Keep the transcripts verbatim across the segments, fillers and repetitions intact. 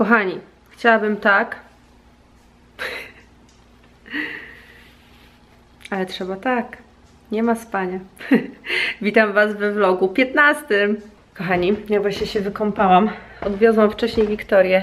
Kochani, chciałabym tak, ale trzeba tak. Nie ma spania. Witam Was we vlogu piętnastym. Kochani, ja właśnie się wykąpałam. Odwiozłam wcześniej Wiktorię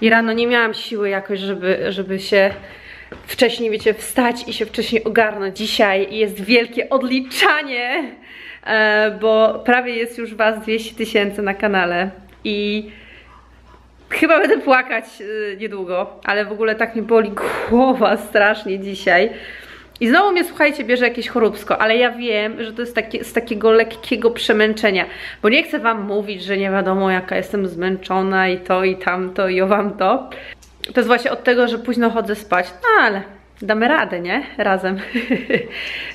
i rano nie miałam siły jakoś, żeby, żeby się wcześniej, wiecie, wstać i się wcześniej ogarnąć. Dzisiaj jest wielkie odliczanie, bo prawie jest już Was dwieście tysięcy na kanale i chyba będę płakać niedługo, ale w ogóle tak mi boli głowa strasznie dzisiaj. I znowu mnie, słuchajcie, bierze jakieś choróbsko, ale ja wiem, że to jest takie, z takiego lekkiego przemęczenia, bo nie chcę Wam mówić, że nie wiadomo jaka jestem zmęczona i to i tamto i o wam to. To jest właśnie od tego, że późno chodzę spać, no ale damy radę, nie? Razem.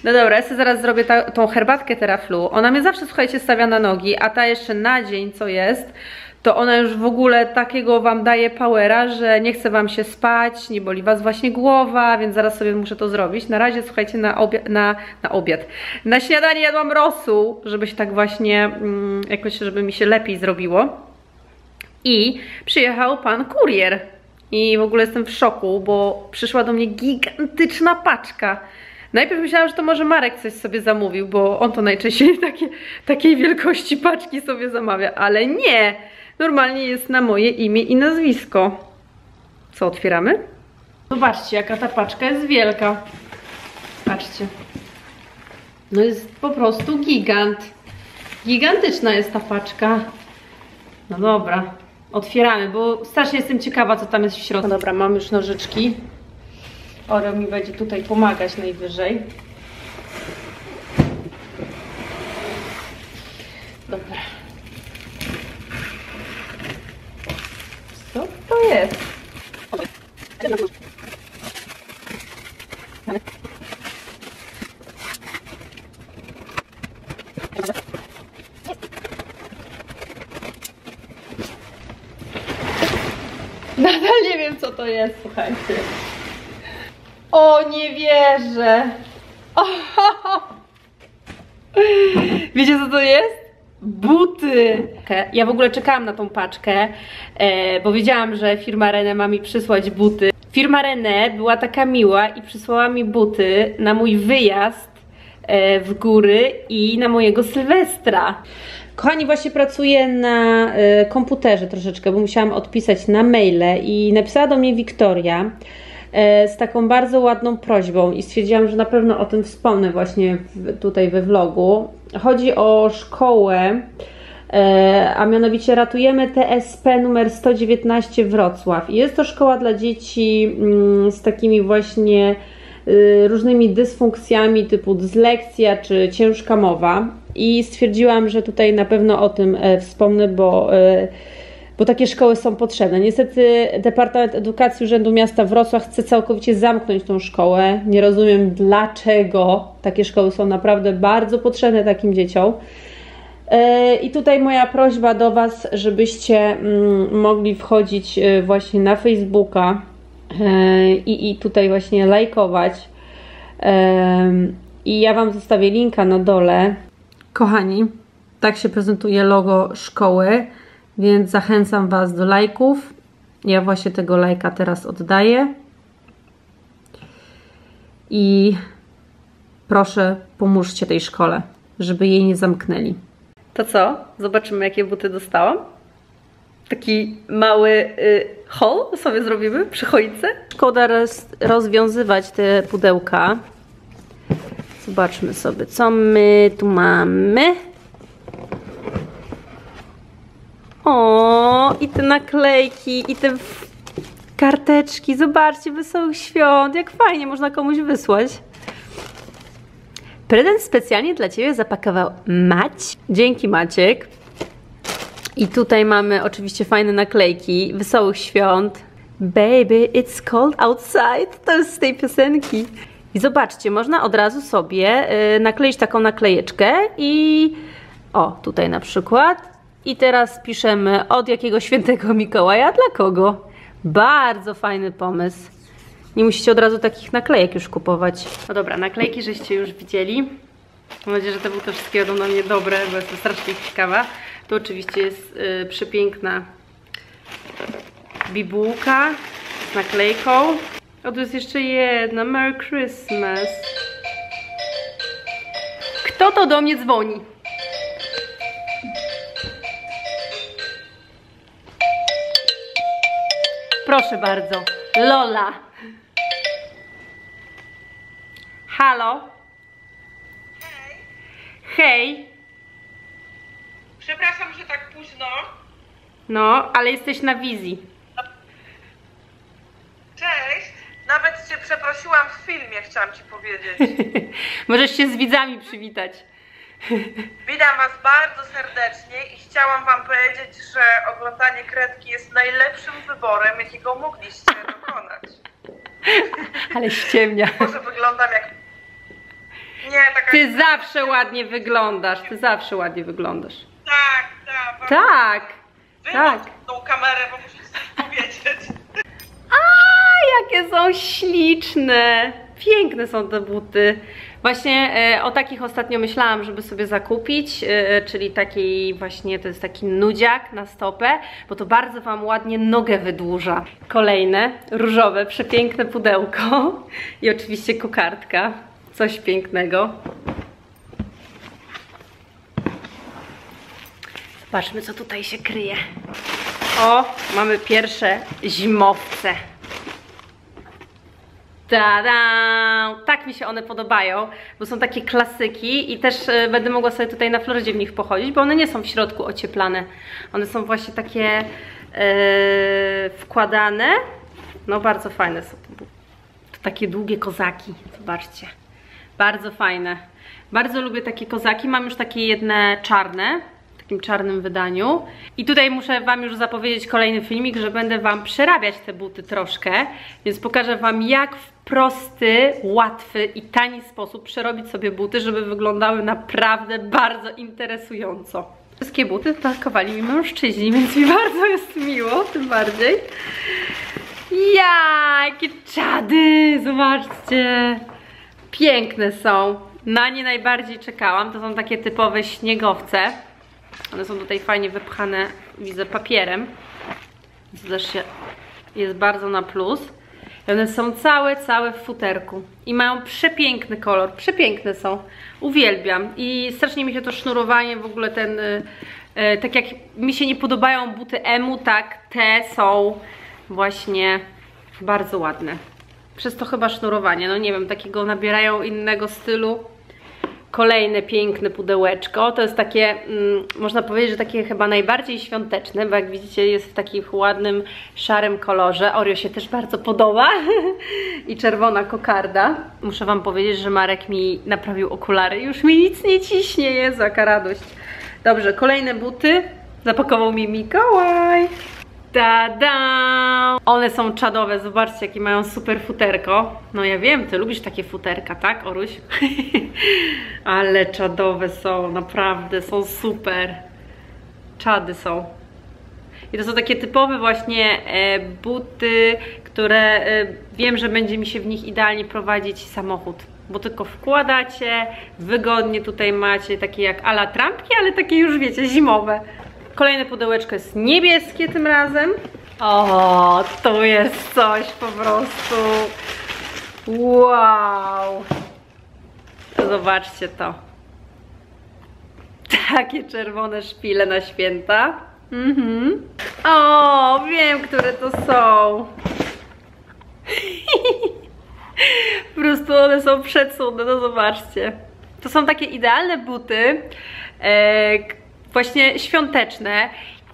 No dobra, ja sobie zaraz zrobię ta, tą herbatkę Teraflu. Ona mnie zawsze, słuchajcie, stawia na nogi, a ta jeszcze na dzień, co jest, to ona już w ogóle takiego Wam daje powera, że nie chce Wam się spać, nie boli Was właśnie głowa, więc zaraz sobie muszę to zrobić. Na razie, słuchajcie, na, obia na, na obiad. Na śniadanie jadłam rosół, żeby się tak właśnie, mm, jakoś, żeby mi się lepiej zrobiło. I przyjechał pan kurier. I w ogóle jestem w szoku, bo przyszła do mnie gigantyczna paczka. Najpierw myślałam, że to może Marek coś sobie zamówił, bo on to najczęściej takie, takiej wielkości paczki sobie zamawia, ale nie! Normalnie jest na moje imię i nazwisko. Co, otwieramy? Zobaczcie, jaka ta paczka jest wielka. Patrzcie. No jest po prostu gigant. Gigantyczna jest ta paczka. No dobra, otwieramy, bo strasznie jestem ciekawa, co tam jest w środku. No dobra, mam już nożyczki. Oreo mi będzie tutaj pomagać najwyżej. Dobra. Co to jest? Nadal nie wiem, co to jest, słuchajcie. O, nie wierzę. Oho. Wiecie, co to jest? Buty! Ja w ogóle czekałam na tą paczkę, bo wiedziałam, że firma Renée ma mi przysłać buty. Firma Renée była taka miła i przysłała mi buty na mój wyjazd w góry i na mojego Sylwestra. Kochani, właśnie pracuję na komputerze troszeczkę, bo musiałam odpisać na maile i napisała do mnie Wiktoria z taką bardzo ładną prośbą i stwierdziłam, że na pewno o tym wspomnę właśnie tutaj we vlogu. Chodzi o szkołę, a mianowicie ratujemy T S P numer sto dziewiętnaście Wrocław. Jest to szkoła dla dzieci z takimi właśnie różnymi dysfunkcjami typu dyslekcja czy ciężka mowa i stwierdziłam, że tutaj na pewno o tym wspomnę, bo bo takie szkoły są potrzebne. Niestety Departament Edukacji Urzędu Miasta Wrocław chce całkowicie zamknąć tą szkołę. Nie rozumiem, dlaczego. Takie szkoły są naprawdę bardzo potrzebne takim dzieciom. I tutaj moja prośba do Was, żebyście mogli wchodzić właśnie na Facebooka i, i tutaj właśnie lajkować. I ja Wam zostawię linka na dole. Kochani, tak się prezentuje logo szkoły. Więc zachęcam Was do lajków. Ja właśnie tego lajka teraz oddaję. I proszę, pomóżcie tej szkole, żeby jej nie zamknęli. To co? Zobaczymy, jakie buty dostałam. Taki mały y, haul sobie zrobimy przy choince. Szkoda roz rozwiązywać te pudełka. Zobaczmy sobie, co my tu mamy. O, i te naklejki, i te karteczki. Zobaczcie, wesołych świąt. Jak fajnie, można komuś wysłać. Prezent specjalnie dla Ciebie zapakował Mać. Dzięki, Maciek. I tutaj mamy oczywiście fajne naklejki. Wesołych świąt. Baby, it's cold outside. To jest z tej piosenki. I zobaczcie, można od razu sobie y, nakleić taką naklejeczkę i... O, tutaj na przykład... I teraz piszemy od jakiego świętego Mikołaja, dla kogo. Bardzo fajny pomysł. Nie musicie od razu takich naklejek już kupować. No dobra, naklejki żeście już widzieli. Mam nadzieję, że te buty wszystkie będą na mnie dobre, bo jestem strasznie ciekawa. Tu oczywiście jest yy, przepiękna bibułka z naklejką. O, tu jest jeszcze jedna. Merry Christmas. Kto to do mnie dzwoni? Proszę bardzo, Lola. Halo? Hej. Hej. Przepraszam, że tak późno. No, ale jesteś na wizji. Cześć. Nawet cię przeprosiłam w filmie, chciałam ci powiedzieć. Możesz się z widzami przywitać. Witam was bardzo serdecznie i chciałam wam powiedzieć, że oglądanie kredki jest najlepszym wyborem, jakiego mogliście dokonać. Ale ściemnia. Może wyglądam jak... Nie, taka... Ty jak... zawsze ładnie wyglądasz, ty zawsze ładnie wyglądasz. Tak, tak. Tak, tak. Tą kamerę, bo muszę coś powiedzieć. A, jakie są śliczne. Piękne są te buty. Właśnie e, o takich ostatnio myślałam, żeby sobie zakupić, e, czyli taki właśnie, to jest taki nudziak na stopę, bo to bardzo wam ładnie nogę wydłuża. Kolejne, różowe, przepiękne pudełko i oczywiście kokardka, coś pięknego. Zobaczmy, co tutaj się kryje. O, mamy pierwsze zimowce. Ta-da! Tak mi się one podobają, bo są takie klasyki i też będę mogła sobie tutaj na Florydzie w nich pochodzić, bo one nie są w środku ocieplane. One są właśnie takie yy, wkładane. No bardzo fajne są. To takie długie kozaki, zobaczcie. Bardzo fajne. Bardzo lubię takie kozaki. Mam już takie jedne czarne. W takim czarnym wydaniu. I tutaj muszę wam już zapowiedzieć kolejny filmik, że będę wam przerabiać te buty troszkę, więc pokażę wam, jak w prosty, łatwy i tani sposób przerobić sobie buty, żeby wyglądały naprawdę bardzo interesująco. Wszystkie buty pakowali mi mężczyźni, więc mi bardzo jest miło, tym bardziej. Ja, jakie czady, zobaczcie. Piękne są. Na nie najbardziej czekałam. To są takie typowe śniegowce. One są tutaj fajnie wypchane, widzę, papierem, więc też się jest bardzo na plus. I one są całe, całe w futerku i mają przepiękny kolor, przepiękne są, uwielbiam. I strasznie mi się to sznurowanie, w ogóle ten, e, tak jak mi się nie podobają buty Emu, tak te są właśnie bardzo ładne. Przez to chyba sznurowanie, no nie wiem, takiego nabierają innego stylu. Kolejne piękne pudełeczko, to jest takie, mm, można powiedzieć, że takie chyba najbardziej świąteczne, bo jak widzicie jest w takim ładnym, szarym kolorze. Oreo się też bardzo podoba i czerwona kokarda. Muszę wam powiedzieć, że Marek mi naprawił okulary, już mi nic nie ciśnie, Jezu, jaka radość. Dobrze, kolejne buty zapakował mi Mikołaj. Ta-da! One są czadowe, zobaczcie, jakie mają super futerko. No ja wiem, ty lubisz takie futerka, tak, Oruś? Ale czadowe są, naprawdę, są super. Czady są. I to są takie typowe właśnie e, buty, które e, wiem, że będzie mi się w nich idealnie prowadzić samochód. Bo tylko wkładacie, wygodnie tutaj macie, takie jak a la trampki, ale takie już wiecie, zimowe. Kolejne pudełeczko jest niebieskie tym razem. O, to jest coś po prostu. Wow. Zobaczcie to. Takie czerwone szpile na święta. Mhm. O, wiem, które to są. Po prostu one są przecudne, no zobaczcie. To są takie idealne buty, e właśnie świąteczne,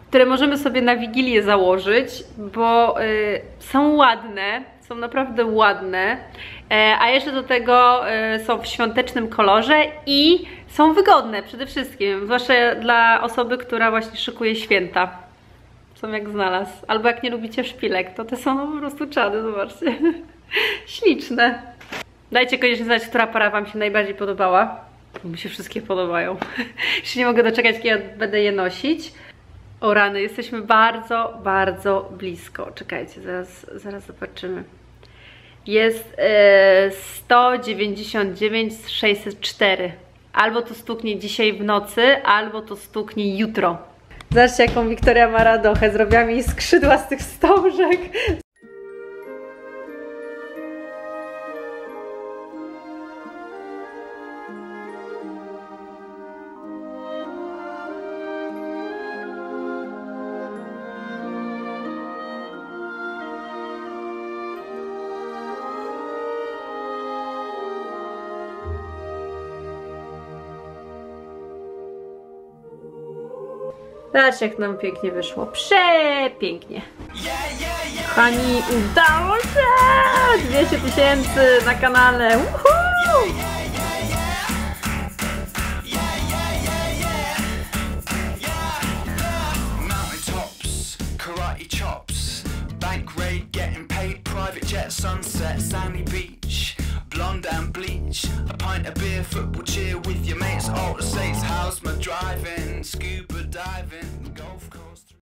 które możemy sobie na Wigilię założyć, bo y, są ładne, są naprawdę ładne, e, a jeszcze do tego y, są w świątecznym kolorze i są wygodne przede wszystkim, zwłaszcza dla osoby, która właśnie szykuje święta. Są jak znalazł. Albo jak nie lubicie szpilek, to te są no, po prostu czady, zobaczcie. Śliczne. Dajcie koniecznie znać, która para wam się najbardziej podobała. Mi się wszystkie podobają. Już nie mogę doczekać, kiedy ja będę je nosić. O rany, jesteśmy bardzo, bardzo blisko. Czekajcie, zaraz, zaraz zobaczymy. Jest yy, sto dziewięćdziesiąt dziewięć z sześćset cztery. Albo to stuknie dzisiaj w nocy, albo to stuknie jutro. Zobaczcie, jaką Wiktoria ma radochę. Zrobiła mi skrzydła z tych wstążek. Zobaczcie, jak nam pięknie wyszło. Przepięknie. Kochani, udało się! dwieście tysięcy na kanale. Woohoo!